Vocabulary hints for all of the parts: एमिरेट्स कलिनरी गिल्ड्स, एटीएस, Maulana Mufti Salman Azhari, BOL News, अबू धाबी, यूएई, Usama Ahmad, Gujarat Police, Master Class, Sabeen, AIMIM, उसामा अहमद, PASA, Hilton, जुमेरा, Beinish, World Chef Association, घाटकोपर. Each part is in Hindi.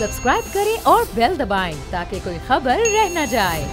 सब्सक्राइब करें और बेल दबाएं ताकि कोई खबर रह न जाए।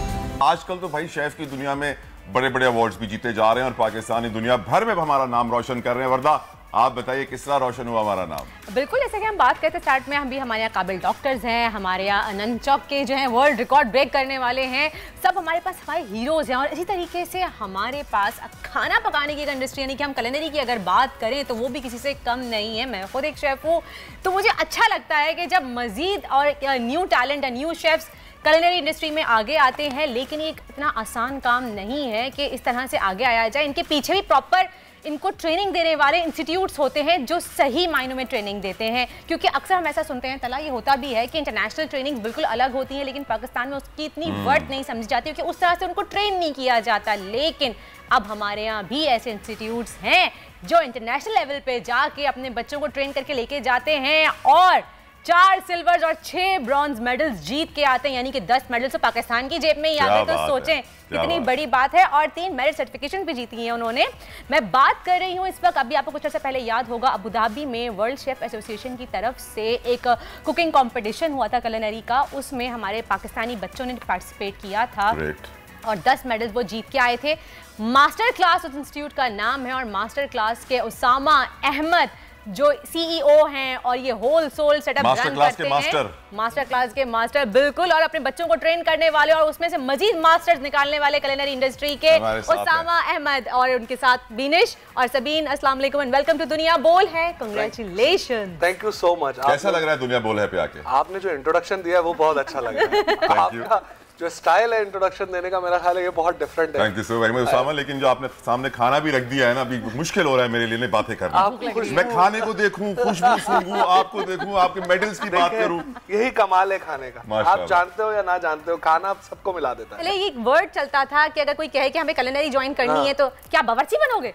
आजकल तो भाई शेफ की दुनिया में बड़े बड़े अवार्ड्स भी जीते जा रहे हैं और पाकिस्तानी दुनिया भर में हमारा नाम रोशन कर रहे हैं। वरदा आप बताइए किस तरह रोशन हुआ हमारा नाम? बिल्कुल जैसे कि हम बात करते स्टार्ट में, हम भी हमारे यहाँ काबिल डॉक्टर्स हैं, हमारे यहाँ अनंत चौक के जो हैं वर्ल्ड रिकॉर्ड ब्रेक करने वाले हैं, सब हमारे पास हमारे हीरोज़ हैं। और इसी तरीके से हमारे पास खाना पकाने की एक इंडस्ट्री, यानी कि हम कुलिनरी की अगर बात करें तो वो भी किसी से कम नहीं है। मैं खुद एक शेफ़ हूँ तो मुझे अच्छा लगता है कि जब मज़ीद और new talent and new chefs culinary industry में आगे आते हैं, लेकिन ये इतना आसान काम नहीं है कि इस तरह से आगे आया जाए। इनके पीछे भी प्रॉपर इनको ट्रेनिंग देने वाले इंस्टीट्यूट्स होते हैं जो सही मायनों में ट्रेनिंग देते हैं, क्योंकि अक्सर हम ऐसा सुनते हैं, तला ये होता भी है कि इंटरनेशनल ट्रेनिंग बिल्कुल अलग होती है लेकिन पाकिस्तान में उसकी इतनी वर्थ नहीं समझी जाती क्योंकि उस तरह से उनको ट्रेन नहीं किया जाता। लेकिन अब हमारे यहाँ भी ऐसे इंस्टीट्यूट्स हैं जो इंटरनेशनल लेवल पर जाके अपने बच्चों को ट्रेन करके लेके जाते हैं और 4 सिल्वर और 6 ब्रॉन्ज मेडल्स जीत के आते हैं, यानी कि 10 मेडल्स तो पाकिस्तान की जेब में ही आते हैं। तो सोचें कितनी बड़ी बात है। और 3 मेडल सर्टिफिकेशन भी जीती हैं उन्होंने। मैं बात कर रही हूँ इस वक्त, अभी आपको कुछ अर्से पहले याद होगा अबू धाबी में वर्ल्ड शेफ एसोसिएशन की तरफ से एक कुकिंग कॉम्पिटिशन हुआ था कलिनरी का, उसमें हमारे पाकिस्तानी बच्चों ने पार्टिसिपेट किया था और 10 मेडल वो जीत के आए थे। मास्टर क्लास उस इंस्टीट्यूट का नाम है और मास्टर क्लास के उसामा अहमद जो सीईओ हैं और ये होल सोल सेटअप रन करते हैं, मास्टर क्लास के मास्टर बिल्कुल, और अपने बच्चों को ट्रेन करने वाले और उसमें से मजीद मास्टर्स निकालने वाले कलिनरी इंडस्ट्री के उसामा अहमद और उनके साथ बीनिश और सबीन। अस्सलाम वालेकुम एंड वेलकम टू दुनिया बोल है। Congratulation, thank you so much. कैसा लग रहा है दुनिया बोल है पे आके? आपने जो इंट्रोडक्शन दिया वो बहुत अच्छा लगा। जो स्टाइल है इंट्रोडक्शन देने का, मेरा ख्याल है ये बहुत डिफरेंट है। Thank you so much Usama. लेकिन जो आपने सामने खाना भी रख दिया है ना, अभी मुश्किल हो रहा है मेरे लिए बातें करना। मैं खाने को देखूं, खुशबू सूंघूं, आपको देखूं, आपके मेडल्स की बात करूं, यही कमाल है खाने का। आप जानते हो या ना जानते हो, खाना आप सबको मिला देता है। पहले ये वर्ड चलता था कि अगर कोई कहे कि हमें कलिनरी ज्वाइन करनी है तो क्या बावर्ची बनोगे?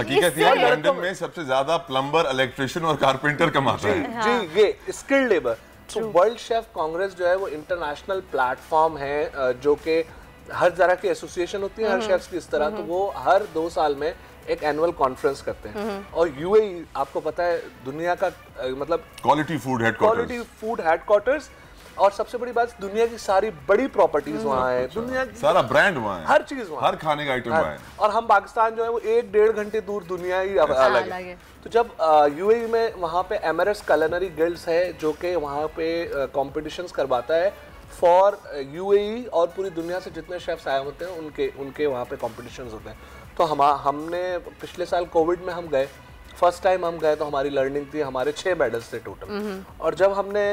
हकीकत ये लंदन में सबसे ज्यादा प्लम्बर, इलेक्ट्रिशियन और कारपेंटर कमाते हैं जी, ये स्किल्ड लेबर। तो वर्ल्ड शेफ कांग्रेस जो है वो इंटरनेशनल प्लेटफॉर्म है जो कि हर तरह की एसोसिएशन होती है हर शेफ्स की इस तरह, तो वो हर 2 साल में एक एनुअल कॉन्फ्रेंस करते हैं। और यूएई आपको पता है दुनिया का मतलब क्वालिटी फूड हेडक्वार्टर्स, और सबसे बड़ी बात दुनिया की सारी बड़ी प्रॉपर्टीज वहाँ है, दुनिया की सारा ब्रांड वहाँ है, हर चीज वहाँ, हर खाने का आइटम वहाँ है। और हम पाकिस्तान जो है वो 1-1.5 घंटे दूर दुनिया ही अलग है। तो जब यूएई में वहाँ पे एमिरेट्स कलिनरी गिल्ड्स है जो कि वहाँ पे कॉम्पिटिशन्स करवाता है फॉर यूएई, और पूरी दुनिया से जितने शेफ्स आए होते हैं उनके वहाँ पे कॉम्पिटिशन्स होते हैं। तो हमने पिछले साल कोविड में हम गए, फर्स्ट टाइम हम गए, तो हमारी लर्निंग थी, हमारे 6 मेडल्स थे टोटल। और जब हमने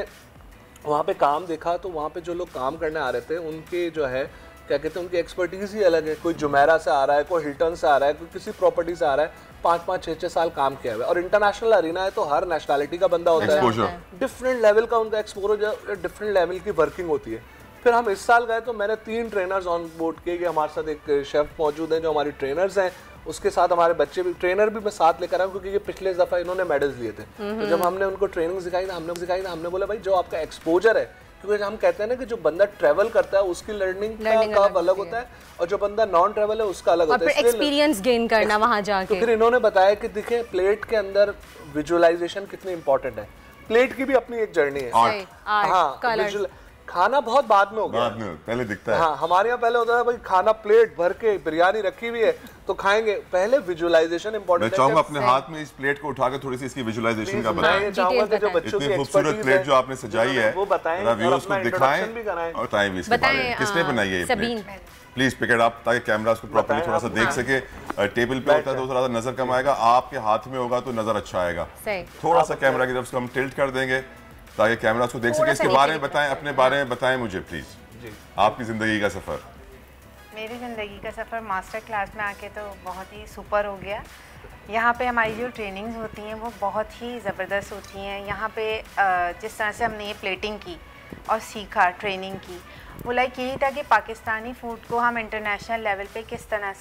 वहाँ पे काम देखा तो वहाँ पे जो लोग काम करने आ रहे थे उनके जो है क्या कहते हैं, उनकी एक्सपर्टीज ही अलग है। कोई जुमेरा से आ रहा है, कोई हिल्टन से आ रहा है, कोई किसी प्रॉपर्टी से आ रहा है, 5-5, 6-6 साल काम किया हुआ है। और इंटरनेशनल अरीना है तो हर नेशनैलिटी का बंदा होता है, डिफरेंट लेवल का उनका एक्सपोजर, डिफरेंट लेवल की वर्किंग होती है। फिर हम इस साल गए तो मैंने 3 ट्रेनर्स ऑन बोर्ड किए कि हमारे साथ एक शेफ़ मौजूद हैं जो हमारी ट्रेनर्स हैं, उसके साथ हमारे बच्चे भी, ट्रेनर भी मैं साथ लेकर आया क्योंकि ये पिछले दफ़ा इन्होंने मेडल्स लिए थे। तो जब हमने उनको ट्रेनिंग सिखाई ना, हमने बोला भाई जो आपका एक्सपोजर है, क्योंकि हम कहते हैं ना कि जो बंदा ट्रैवल करता है उसकी लर्निंग अलग होता है और जो बंदा नॉन ट्रैवल है उसका अलग होता है। एक्सपीरियंस गेन करना वहाँ जाके, फिर इन्होंने बताया कि देखिए प्लेट के अंदर विजुअलाइजेशन कितनी इंपॉर्टेंट है, प्लेट की भी अपनी एक जर्नी है। हाँ, खाना बहुत बाद में हो गया, बाद में पहले दिखता है। हाँ, हमारे यहाँ पहले होता था भाई खाना प्लेट भर के, बिरयानी रखी हुई है तो खाएंगे, पहले विजुअलाइजेशन इंपॉर्टेंट। मैं चाहूंगा अपने हाथ में इस प्लेट को उठाकर थोड़ी सी इसकी विजुअलाइजेशन का बताएं, जो बच्चों की खूबसूरत प्लेट जो आपने सजाई है वो बताएं, व्यूअर्स को दिखाएं और टाइम वेस्ट करें। किसने बनाई है ये plate? Please pick it up ताकि कैमरा उसको प्रॉपर्ली थोड़ा सा देख सके। टेबल पे होता है तो थोड़ा सा नजर कम आएगा, आपके हाथ में होगा तो नजर अच्छा आएगा। थोड़ा सा कैमरा की तरफ से हम टिल्ट कर देंगे ताकि कैमरा उसको देख सके। इसके बारे में बताएं, अपने बारे में बताएं मुझे प्लीज। आपकी ज़िंदगी का सफ़र? मेरी ज़िंदगी का सफ़र मास्टर क्लास में आके तो बहुत ही सुपर हो गया। यहाँ पे हमारी जो ट्रेनिंग्स होती हैं वो बहुत ही ज़बरदस्त होती हैं। यहाँ पे जिस तरह से हमने ये प्लेटिंग की और सीखा, ट्रेनिंग की, वो लाइक यही था कि पाकिस्तानी फूड को हम इंटरनेशनल लेवल पर किस तरह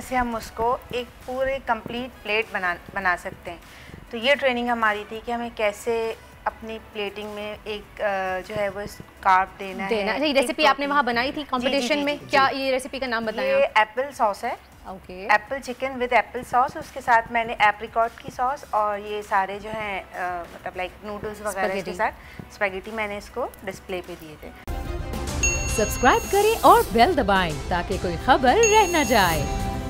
से हम उसको एक पूरे कम्प्लीट प्लेट बना सकते हैं। तो ये ट्रेनिंग हमारी थी कि हमें कैसे अपनी प्लेटिंग में एक जो है वो कार्ब देना है। रेसिपी आपने वहाँ बनाई थी कंपटीशन में? क्या ये रेसिपी का नाम बताया? ये एप्पल सॉस है apple chicken with apple sauce, उसके साथ मैंने एप्रिकॉट की सॉस और ये सारे जो हैं मतलब लाइक नूडल्स वगैरह के साथ स्पैगेटी मैंने इसको डिस्प्ले पे दिए थे। सब्सक्राइब करें और बेल दबाएं ताकि कोई खबर रह न जाए।